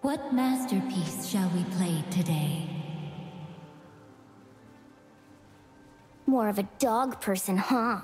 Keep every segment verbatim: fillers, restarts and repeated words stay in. What masterpiece shall we play today? More of a dog person, huh?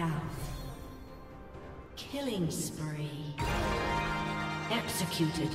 down. Killing spree. Executed.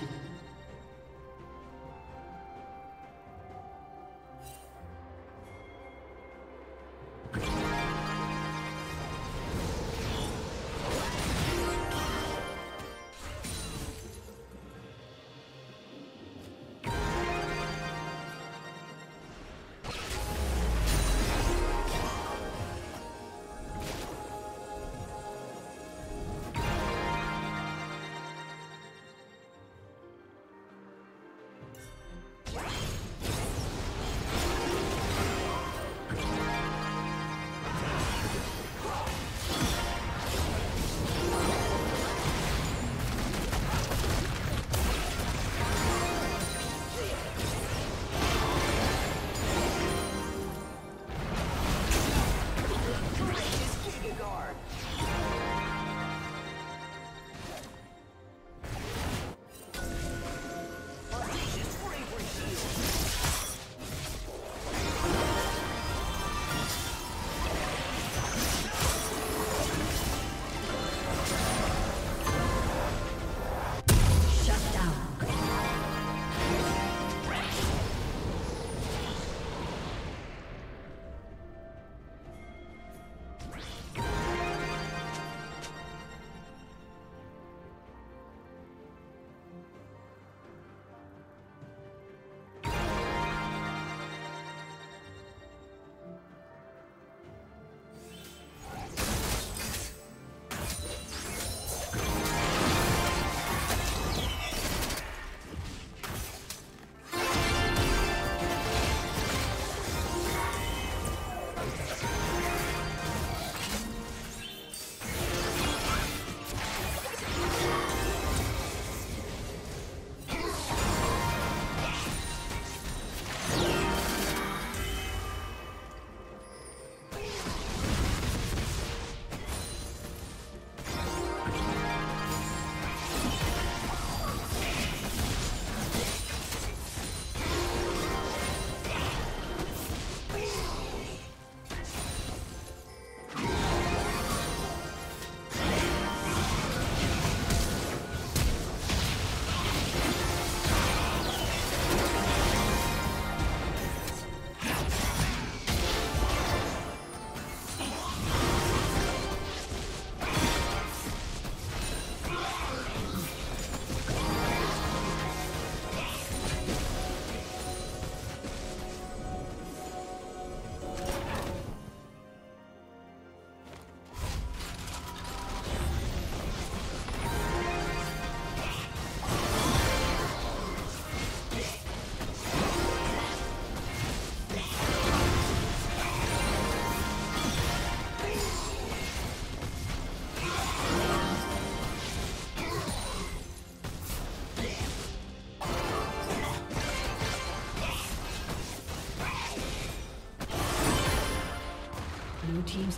Team's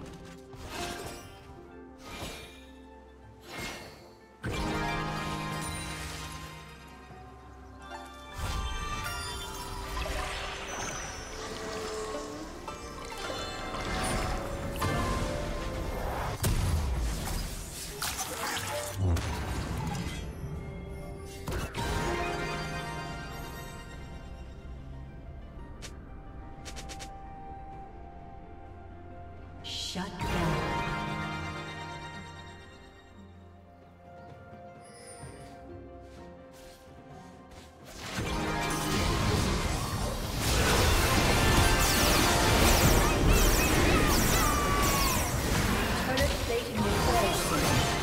Shut down. Turret plating will fall.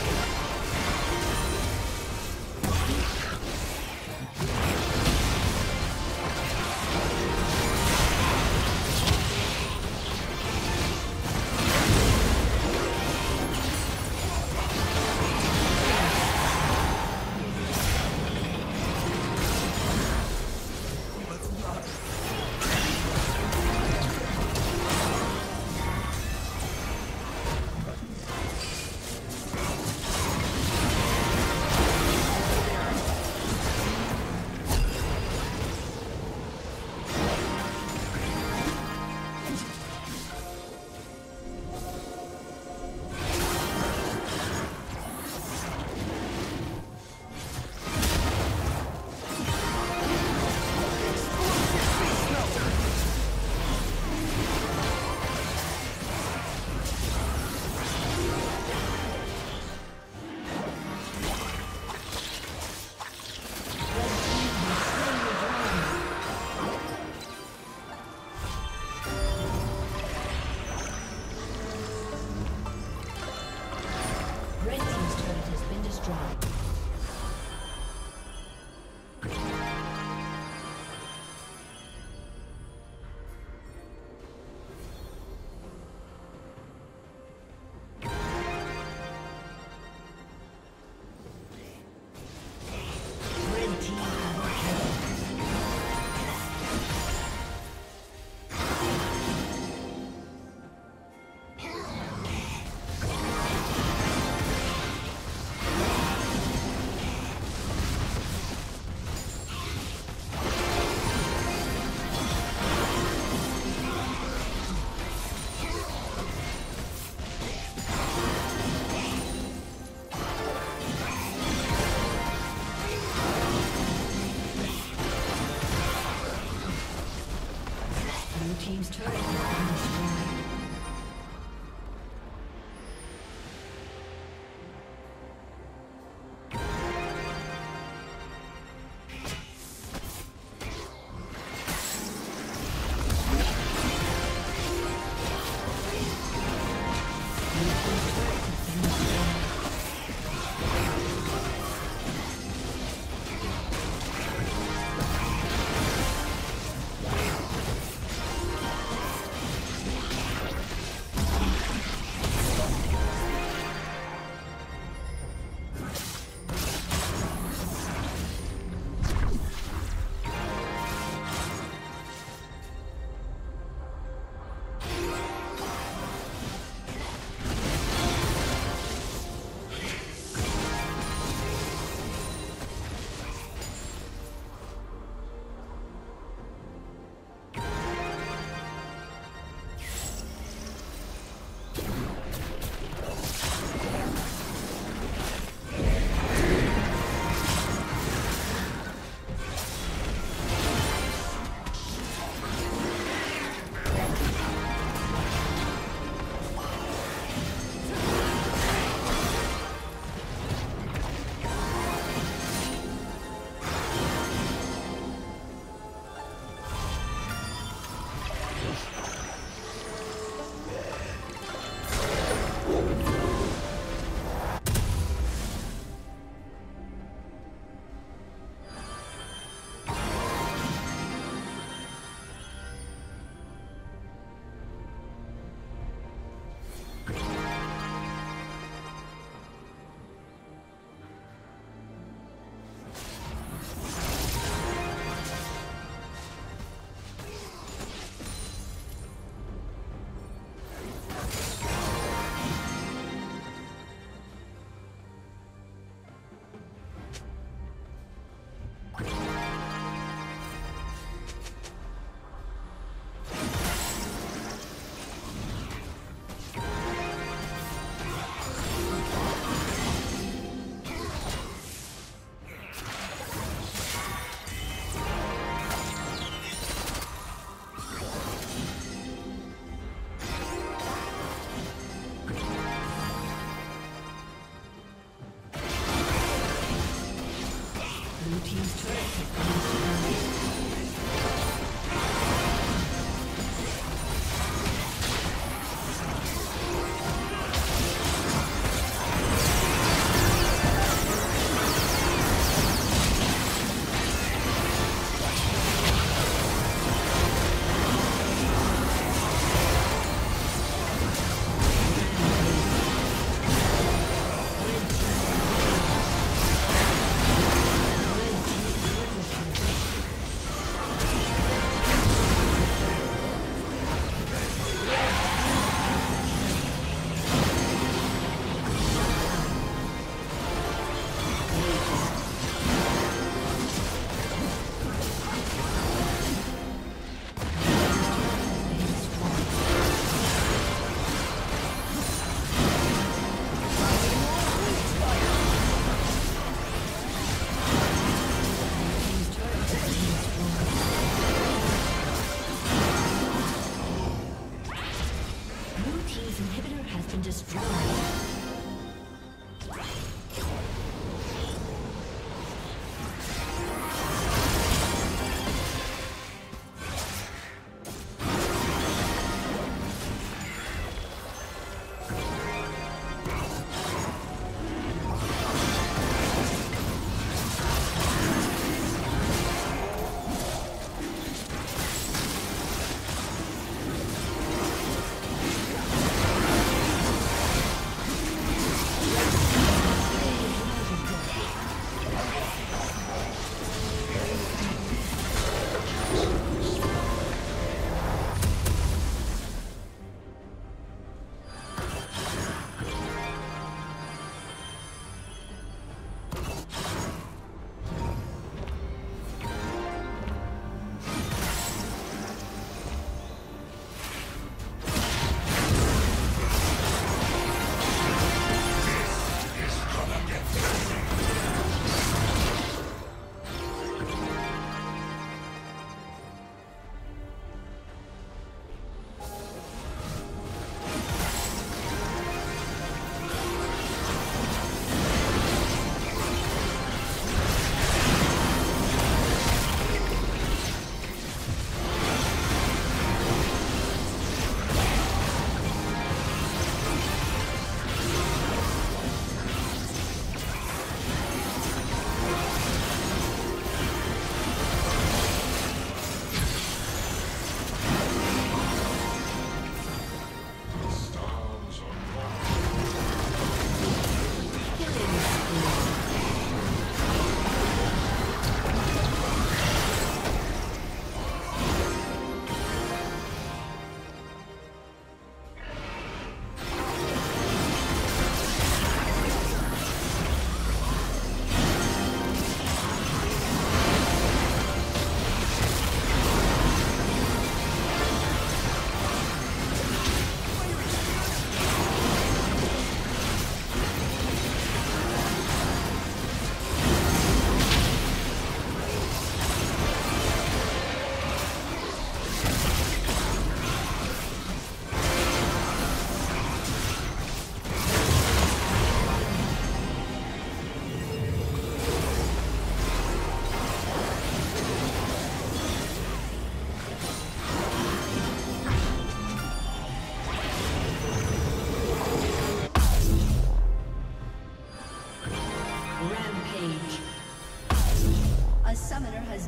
Blue team's turret has been destroyed.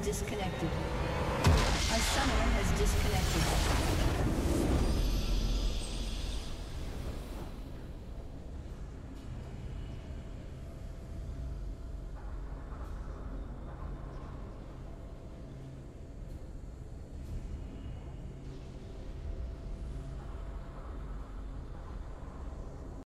Disconnected. A summoner has disconnected.